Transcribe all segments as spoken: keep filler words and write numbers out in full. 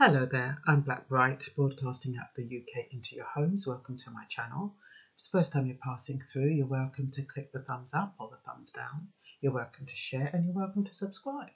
Hello there, I'm Black Bright, broadcasting out of the U K into your homes. Welcome to my channel. If it's the first time you're passing through, you're welcome to click the thumbs up or the thumbs down. You're welcome to share and you're welcome to subscribe.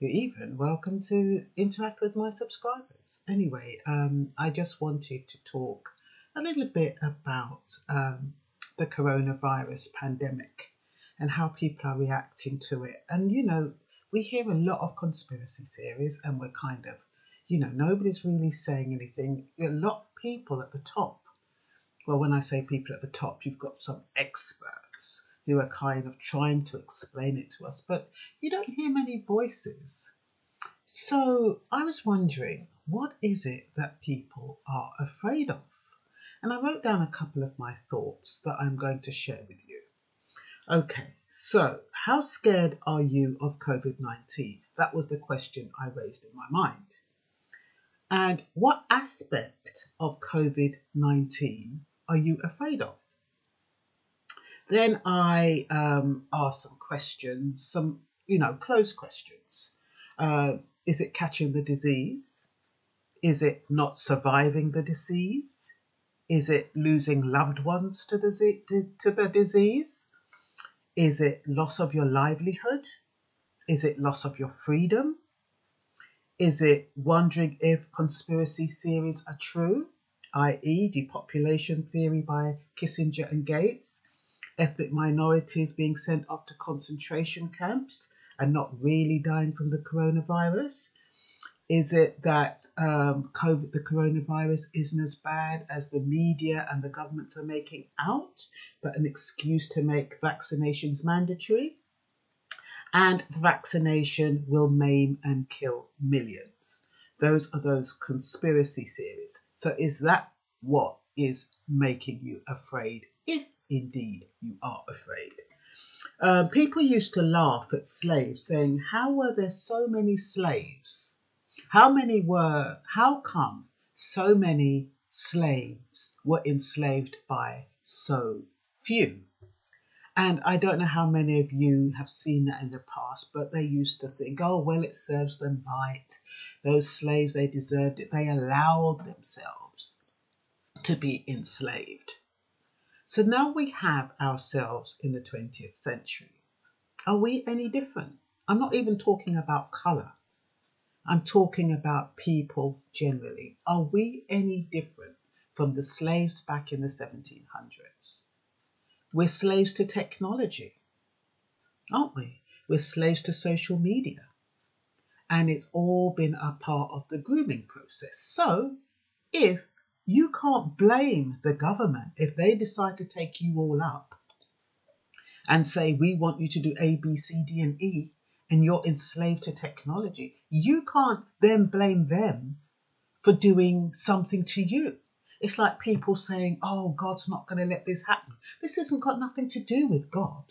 You're even welcome to interact with my subscribers. Anyway, um, I just wanted to talk a little bit about um, the coronavirus pandemic and how people are reacting to it. And, you know, we hear a lot of conspiracy theories and we're kind of, you know, nobody's really saying anything. A lot of people at the top, well, when I say people at the top, you've got some experts who are kind of trying to explain it to us, but you don't hear many voices. So I was wondering, what is it that people are afraid of? And I wrote down a couple of my thoughts that I'm going to share with you. Okay, so how scared are you of COVID nineteen? That was the question I raised in my mind. And what aspect of COVID nineteen are you afraid of? Then I um, asked some questions, some, you know, close questions. Uh, is it catching the disease? Is it not surviving the disease? Is it losing loved ones to the, to, to the disease? Is it loss of your livelihood? Is it loss of your freedom? Is it wondering if conspiracy theories are true, that is depopulation theory by Kissinger and Gates, ethnic minorities being sent off to concentration camps and not really dying from the coronavirus? Is it that um, COVID, the coronavirus isn't as bad as the media and the governments are making out, but an excuse to make vaccinations mandatory? And vaccination will maim and kill millions. Those are those conspiracy theories. So is that what is making you afraid, if indeed you are afraid? Uh, people used to laugh at slaves, saying, how were there so many slaves? How many were, how come so many slaves were enslaved by so few? And I don't know how many of you have seen that in the past, but they used to think, oh, well, it serves them right. Those slaves, they deserved it. They allowed themselves to be enslaved. So now we have ourselves in the twentieth century. Are we any different? I'm not even talking about colour. I'm talking about people generally. Are we any different from the slaves back in the seventeen hundreds? We're slaves to technology, aren't we? We're slaves to social media. And it's all been a part of the grooming process. So if you can't blame the government, if they decide to take you all up and say, we want you to do A, B, C, D and E, and you're enslaved to technology, you can't then blame them for doing something to you. It's like people saying, oh, God's not going to let this happen. This hasn't got nothing to do with God.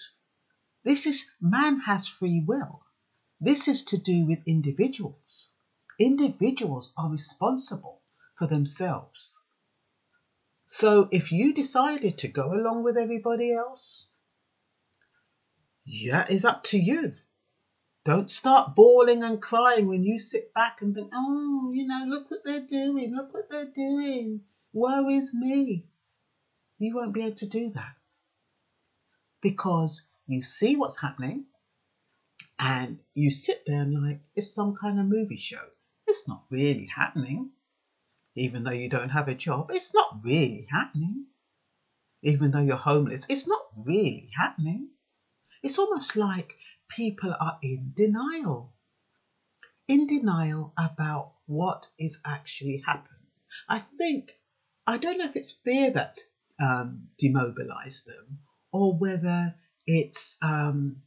This is, man has free will. This is to do with individuals. Individuals are responsible for themselves. So if you decided to go along with everybody else, yeah, it's up to you. Don't start bawling and crying when you sit back and think, oh, you know, look what they're doing, look what they're doing. Woe is me. You won't be able to do that because you see what's happening and you sit there and like, it's some kind of movie show. It's not really happening. Even though you don't have a job, it's not really happening. Even though you're homeless, it's not really happening. It's almost like people are in denial. In denial about what is actually happening. I think I don't know if it's fear that um, demobilised them or whether it's um,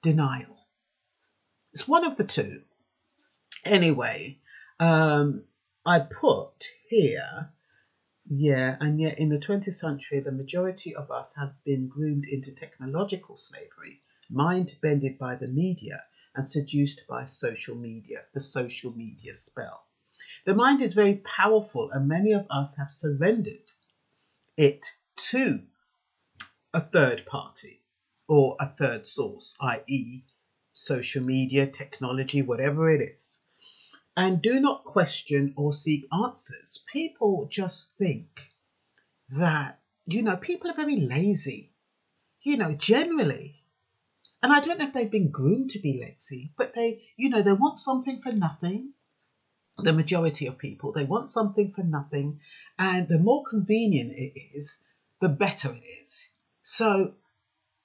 denial. It's one of the two. Anyway, um, I put here, yeah, and yet in the twentieth century, the majority of us have been groomed into technological slavery, mind-bended by the media and seduced by social media, the social media spell. The mind is very powerful and many of us have surrendered it to a third party or a third source, that is social media, technology, whatever it is. and do not question or seek answers. People just think that, you know, people are very lazy, you know, generally. And I don't know if they've been groomed to be lazy, but they, you know, they want something for nothing. The majority of people, they want something for nothing. And the more convenient it is, the better it is. So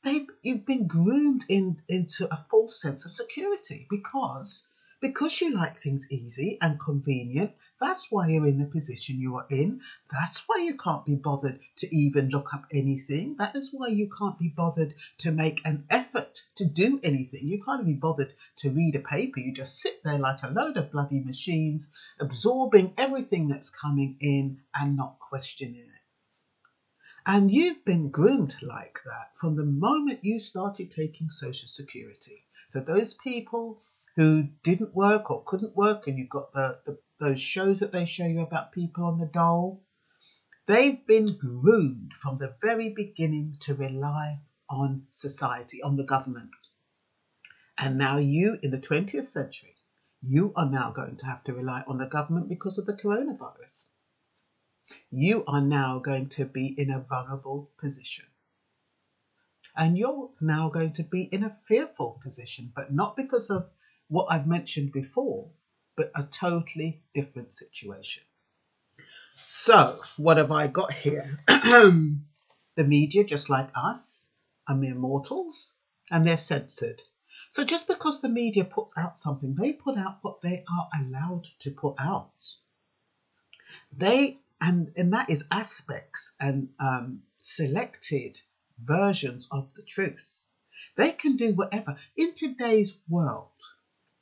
they've, you've been groomed in, into a false sense of security because, because you like things easy and convenient. That's why you're in the position you are in. That's why you can't be bothered to even look up anything. That is why you can't be bothered to make an effort to do anything. You can't be bothered to read a paper. You just sit there like a load of bloody machines, absorbing everything that's coming in and not questioning it. And you've been groomed like that from the moment you started taking Social Security. For those people who didn't work or couldn't work, and you've got the, the those shows that they show you about people on the dole, they've been groomed from the very beginning to rely on society, on the government. And now you, in the twentieth century, you are now going to have to rely on the government because of the coronavirus. You are now going to be in a vulnerable position. And you're now going to be in a fearful position, but not because of what I've mentioned before, but a totally different situation. So, what have I got here? The media, just like us, are mere mortals, and they're censored. So just because the media puts out something, they put out what they are allowed to put out. They, and, and that is aspects and um, selected versions of the truth. They can do whatever. In today's world,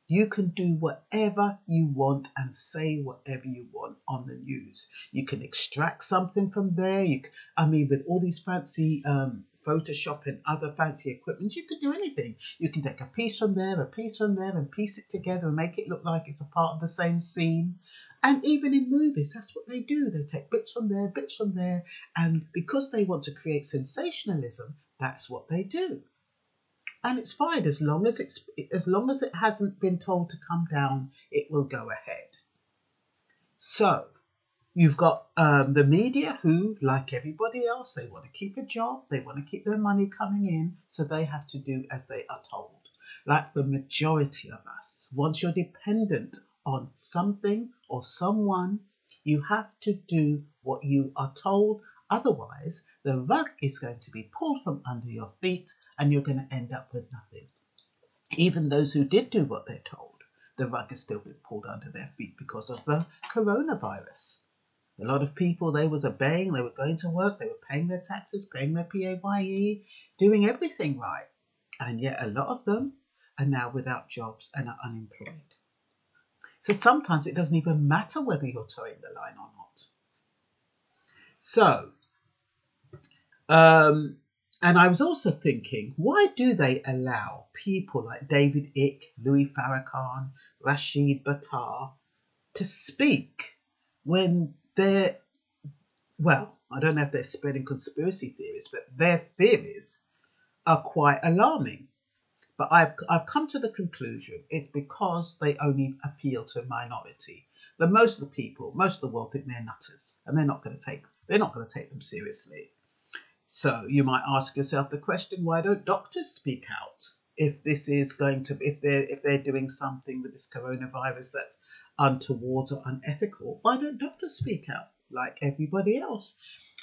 you can do whatever you want and say whatever you want on the news. You can extract something from there. You can, I mean, with all these fancy um, Photoshop and other fancy equipment, you can do anything. You can take a piece from there, a piece from there, and piece it together and make it look like it's a part of the same scene. And even in movies, that's what they do. They take bits from there, bits from there. And because they want to create sensationalism, that's what they do. And it's fine, as long as it's, as long as it hasn't been told to come down, it will go ahead. So you've got um, the media who, like everybody else, they want to keep a job, they want to keep their money coming in, so they have to do as they are told. Like the majority of us, once you're dependent on something or someone, you have to do what you are told. Otherwise, the rug is going to be pulled from under your feet and you're going to end up with nothing. Even those who did do what they're told, the rug is still being pulled under their feet because of the coronavirus. A lot of people, they was obeying, they were going to work, they were paying their taxes, paying their P A Y E, doing everything right. And yet a lot of them are now without jobs and are unemployed. So sometimes it doesn't even matter whether you're towing the line or not. So, Um, and I was also thinking, why do they allow people like David Icke, Louis Farrakhan, Rashid Batir to speak when they're, well, I don't know if they're spreading conspiracy theories, but their theories are quite alarming. But I've, I've come to the conclusion it's because they only appeal to a minority. The most of the people, most of the world think they're nutters, and they're not going to take, they're not going to take them seriously. So you might ask yourself the question, why don't doctors speak out if this is going to, if they're, if they're doing something with this coronavirus that's untoward or unethical? Why don't doctors speak out like everybody else?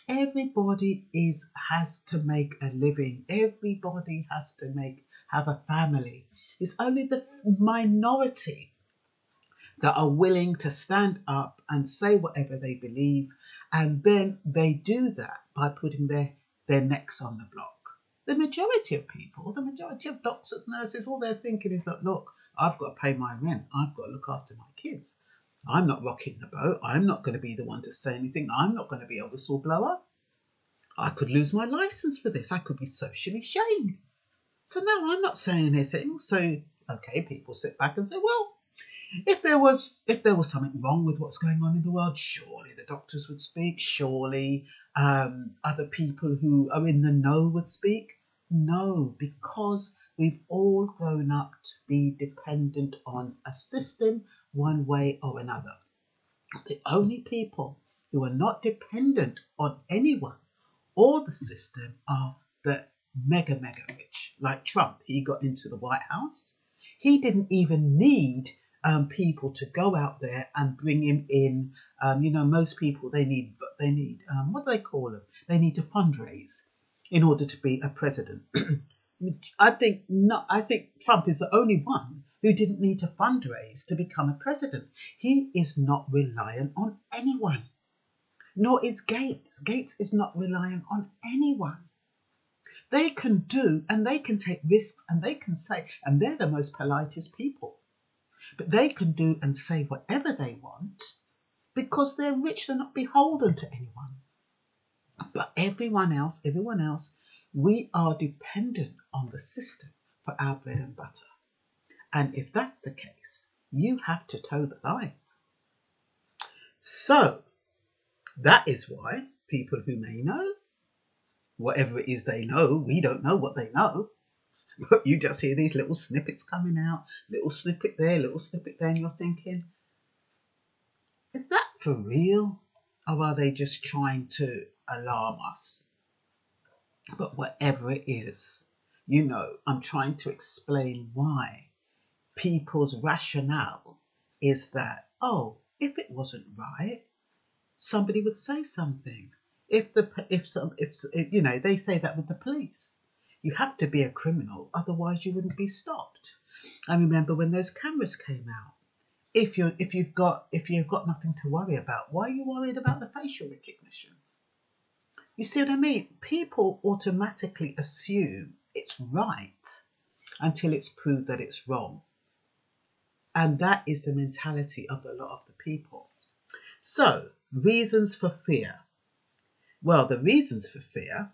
Everybody is, has to make a living. Everybody has to make, have a family. It's only the minority that are willing to stand up and say whatever they believe. And then they do that by putting their their necks on the block. The majority of people, the majority of doctors, nurses, all they're thinking is, look, look, I've got to pay my rent. I've got to look after my kids. I'm not rocking the boat. I'm not going to be the one to say anything. I'm not going to be a whistleblower. I could lose my license for this. I could be socially shamed. So no, I'm not saying anything. So, okay, people sit back and say, well, If there was if there was something wrong with what's going on in the world, surely the doctors would speak. Surely um, other people who are in the know would speak. No, because we've all grown up to be dependent on a system one way or another. The only people who are not dependent on anyone or the system are the mega, mega rich. Like Trump, he got into the White House. He didn't even need um, people to go out there and bring him in. Um, you know, most people, they need, they need um, what do they call them? They need to fundraise in order to be a president. I think not, I think Trump is the only one who didn't need to fundraise to become a president. He is not reliant on anyone. Nor is Gates. Gates is not reliant on anyone. They can do and they can take risks and they can say, and they're the most politest people, but they can do and say whatever they want because they're rich, they're not beholden to anyone. But everyone else, everyone else, we are dependent on the system for our bread and butter. And if that's the case, you have to toe the line. So that is why people who may know, whatever it is they know, we don't know what they know, but you just hear these little snippets coming out, little snippet there, little snippet there, and you're thinking, is that for real? Or are they just trying to alarm us? But whatever it is, you know, I'm trying to explain why people's rationale is that, oh, if it wasn't right, somebody would say something. If the if some if you know they say that with the police, you have to be a criminal, otherwise you wouldn't be stopped. I remember when those cameras came out. If you if you've got if you've got nothing to worry about, why are you worried about the facial recognition? You see what I mean? People automatically assume it's right until it's proved that it's wrong, and that is the mentality of a lot of the people. So reasons for fear. Well, the reasons for fear,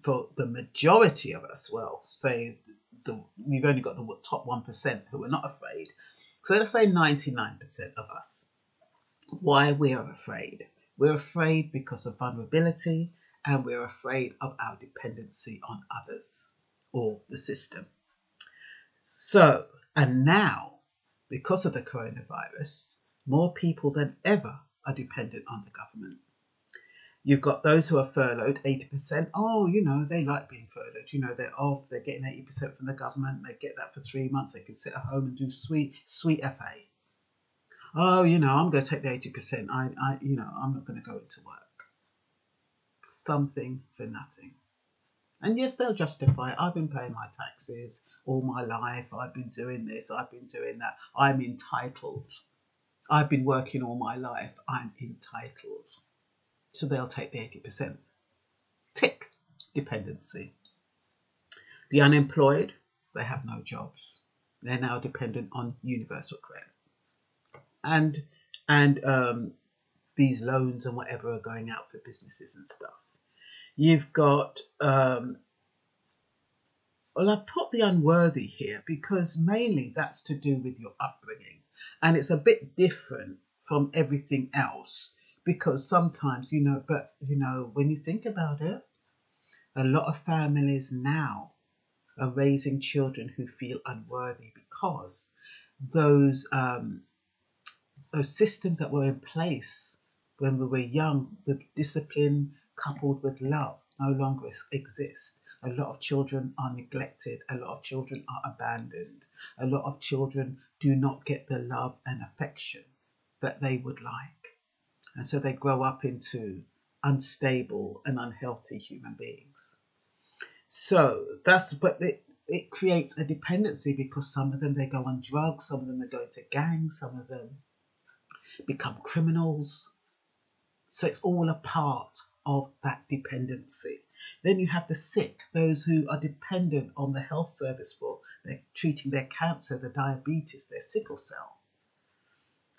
for the majority of us, well, say the, we've only got the top one percent who are not afraid. So let's say ninety-nine percent of us. Why we are afraid? We're afraid because of vulnerability, and we're afraid of our dependency on others or the system. So, and now, because of the coronavirus, more people than ever are dependent on the government. You've got those who are furloughed, eighty percent. Oh, you know, they like being furloughed. You know, they're off, they're getting eighty percent from the government. They get that for three months. They can sit at home and do sweet, sweet F A. Oh, you know, I'm going to take the eighty percent. I, I, you know, I'm not going to go into work. Something for nothing. And yes, they'll justify it. I've been paying my taxes all my life. I've been doing this. I've been doing that. I'm entitled. I've been working all my life. I'm entitled. So they'll take the eighty percent. Tick, dependency. The unemployed, they have no jobs. They're now dependent on universal credit. And and um, these loans and whatever are going out for businesses and stuff. You've got, um, well, I've put the unworthy here because mainly that's to do with your upbringing. And it's a bit different from everything else. Because sometimes, you know, but, you know, when you think about it, a lot of families now are raising children who feel unworthy because those um, those systems that were in place when we were young with discipline coupled with love no longer exist. A lot of children are neglected. A lot of children are abandoned. A lot of children do not get the love and affection that they would like. And so they grow up into unstable and unhealthy human beings. So that's, but it, it creates a dependency because some of them, they go on drugs, some of them, they go into gangs, some of them become criminals. So it's all a part of that dependency. Then you have the sick, those who are dependent on the health service for they're treating their cancer, their diabetes, their sickle cell.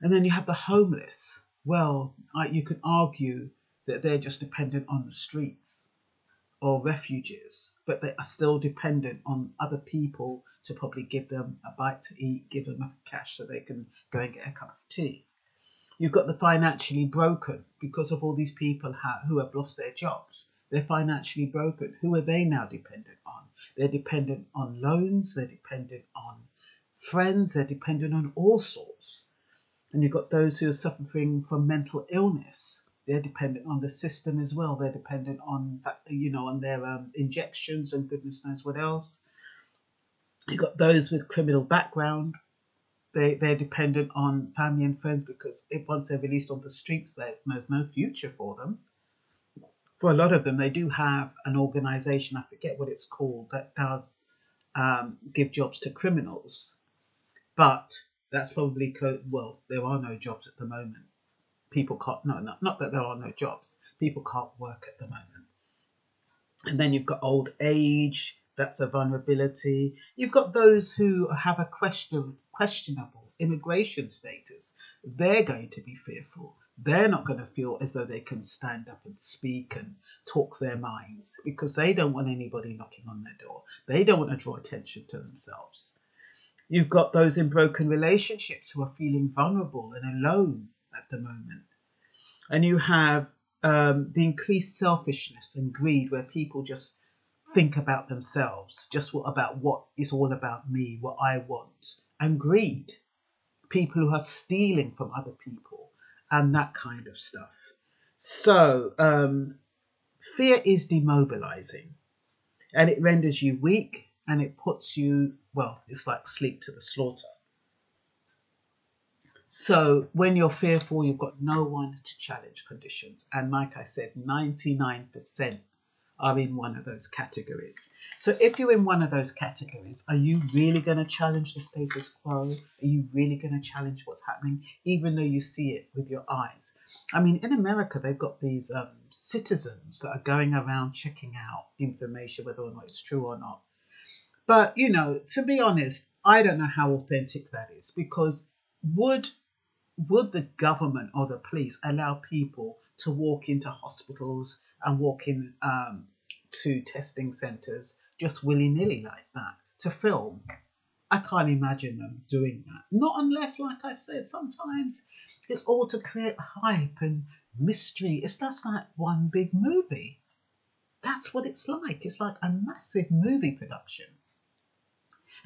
And then you have the homeless. Well, you could argue that they're just dependent on the streets or refugees, but they are still dependent on other people to probably give them a bite to eat, give them cash so they can go and get a cup of tea. You've got the financially broken because of all these people who have lost their jobs. They're financially broken. Who are they now dependent on? They're dependent on loans. They're dependent on friends. They're dependent on all sorts. And you've got those who are suffering from mental illness. They're dependent on the system as well. They're dependent on, you know, on their um, injections and goodness knows what else. You've got those with criminal background. They, they're dependent on family and friends because if once they're released on the streets, there's no future for them. For a lot of them, they do have an organisation, I forget what it's called, that does um, give jobs to criminals. But that's probably, co- well, there are no jobs at the moment. People can't, no, not, not that there are no jobs. People can't work at the moment. And then you've got old age, that's a vulnerability. You've got those who have a question, questionable immigration status. They're going to be fearful. They're not going to feel as though they can stand up and speak and talk their minds because they don't want anybody knocking on their door. They don't want to draw attention to themselves. You've got those in broken relationships who are feeling vulnerable and alone at the moment. And you have um, the increased selfishness and greed where people just think about themselves, just what, about what is all about me, what I want, and greed. People who are stealing from other people and that kind of stuff. So um, fear is demobilizing and it renders you weak and it puts you, well, it's like sleep to the slaughter. So when you're fearful, you've got no one to challenge conditions. And like I said, ninety-nine percent are in one of those categories. So if you're in one of those categories, are you really going to challenge the status quo? Are you really going to challenge what's happening, even though you see it with your eyes? I mean, in America, they've got these um, citizens that are going around checking out information, whether or not it's true or not. But, you know, to be honest, I don't know how authentic that is, because would Would the government or the police allow people to walk into hospitals and walk in um, to testing centres just willy-nilly like that to film? I can't imagine them doing that. Not unless, like I said, sometimes it's all to create hype and mystery. It's just like one big movie. That's what it's like. It's like a massive movie production.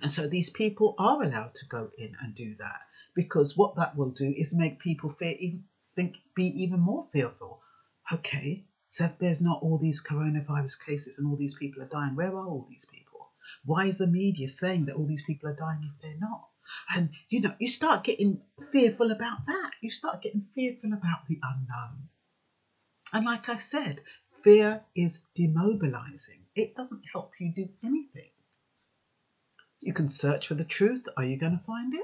And so these people are allowed to go in and do that. Because what that will do is make people fear, even, think, be even more fearful. Okay, so if there's not all these coronavirus cases and all these people are dying, where are all these people? Why is the media saying that all these people are dying if they're not? And, you know, you start getting fearful about that. You start getting fearful about the unknown. And like I said, fear is demobilizing. It doesn't help you do anything. You can search for the truth. Are you going to find it?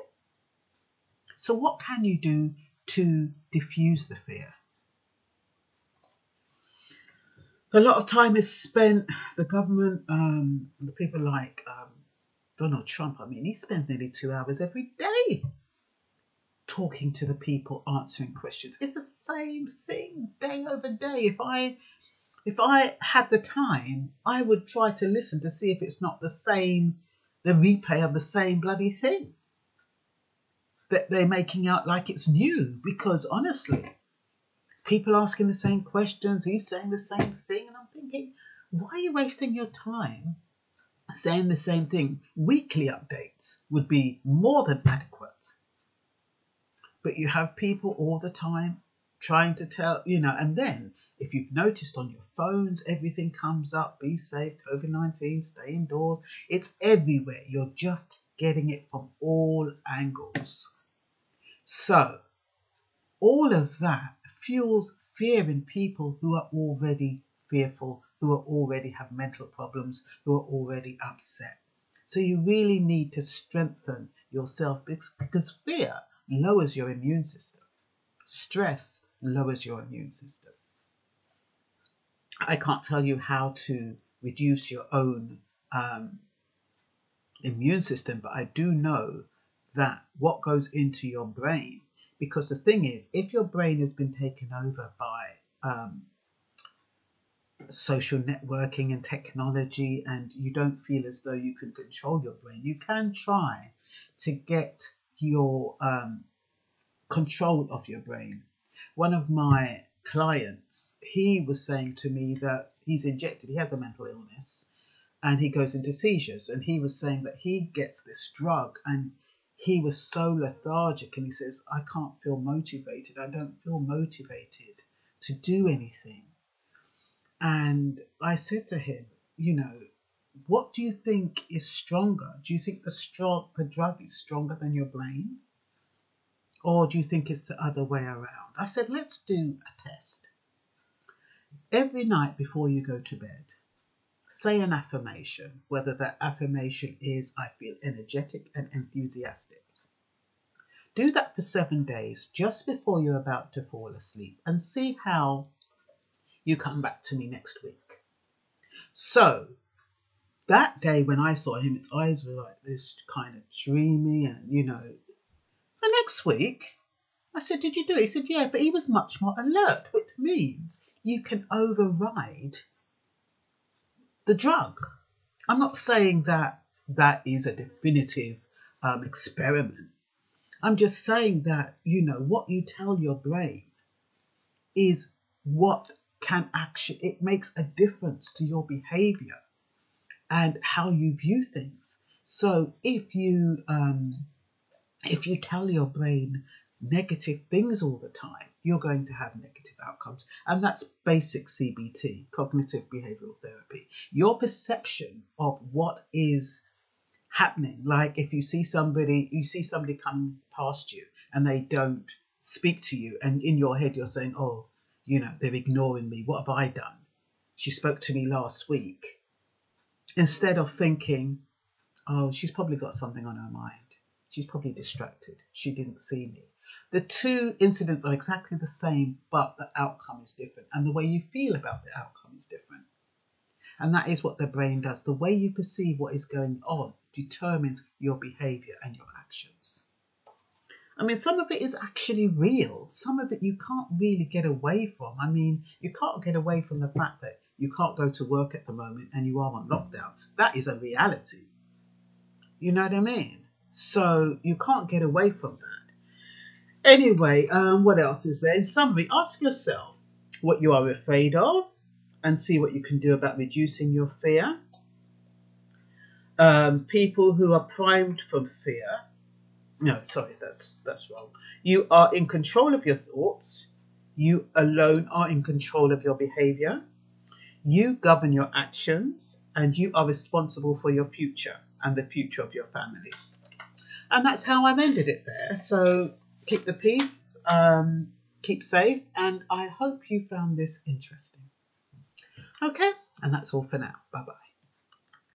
So what can you do to diffuse the fear? A lot of time is spent, the government, um, the people like um, Donald Trump, I mean, he spends nearly two hours every day talking to the people, answering questions. It's the same thing day over day. If I, if I had the time, I would try to listen to see if it's not the same, the replay of the same bloody thing that they're making out like it's new, because honestly, people asking the same questions, he's saying the same thing, and I'm thinking, why are you wasting your time saying the same thing? Weekly updates would be more than adequate. But you have people all the time trying to tell, you know, and then if you've noticed on your phones, everything comes up, be safe, COVID nineteen, stay indoors, it's everywhere. You're just getting it from all angles. So all of that fuels fear in people who are already fearful, who are already have mental problems, who are already upset. So you really need to strengthen yourself, because fear lowers your immune system. Stress lowers your immune system. I can't tell you how to reduce your own um, immune system, but I do know that what goes into your brain, because the thing is, if your brain has been taken over by um, social networking and technology, and you don't feel as though you can control your brain, you can try to get your um, control of your brain. One of my clients, he was saying to me that he's injected, he has a mental illness, and he goes into seizures, and he was saying that he gets this drug and he was so lethargic, and he says, I can't feel motivated. I don't feel motivated to do anything. And I said to him, you know, what do you think is stronger? Do you think the, strong, the drug is stronger than your brain? Or do you think it's the other way around? I said, let's do a test. Every night before you go to bed, say an affirmation, whether that affirmation is, I feel energetic and enthusiastic. Do that for seven days just before you're about to fall asleep and see how you come back to me next week. So that day when I saw him, its eyes were like this, kind of dreamy, and, you know, the next week I said, did you do it? He said, yeah, but he was much more alert, which means you can override the drug. I'm not saying that that is a definitive um, experiment. I'm just saying that, you know, what you tell your brain is what can actually, it makes a difference to your behavior and how you view things. So if you, um, if you tell your brain negative things all the time, you're going to have negative outcomes. And that's basic C B T, cognitive behavioral therapy. Your perception of what is happening. Like if you see somebody, you see somebody come past you and they don't speak to you, and in your head you're saying, oh, you know, they're ignoring me. What have I done? She spoke to me last week. Instead of thinking, oh, she's probably got something on her mind. She's probably distracted. She didn't see me. The two incidents are exactly the same, but the outcome is different. And the way you feel about the outcome is different. And that is what the brain does. The way you perceive what is going on determines your behavior and your actions. I mean, some of it is actually real. Some of it you can't really get away from. I mean, you can't get away from the fact that you can't go to work at the moment and you are on lockdown. That is a reality. You know what I mean? So you can't get away from that. Anyway, um, what else is there? In summary, ask yourself what you are afraid of and see what you can do about reducing your fear. Um, people who are primed from fear. No, sorry, that's that's wrong. You are in control of your thoughts. You alone are in control of your behavior. You govern your actions, and you are responsible for your future and the future of your family. And that's how I've ended it there. So keep the peace, um, keep safe, and I hope you found this interesting. Okay, and that's all for now. Bye-bye.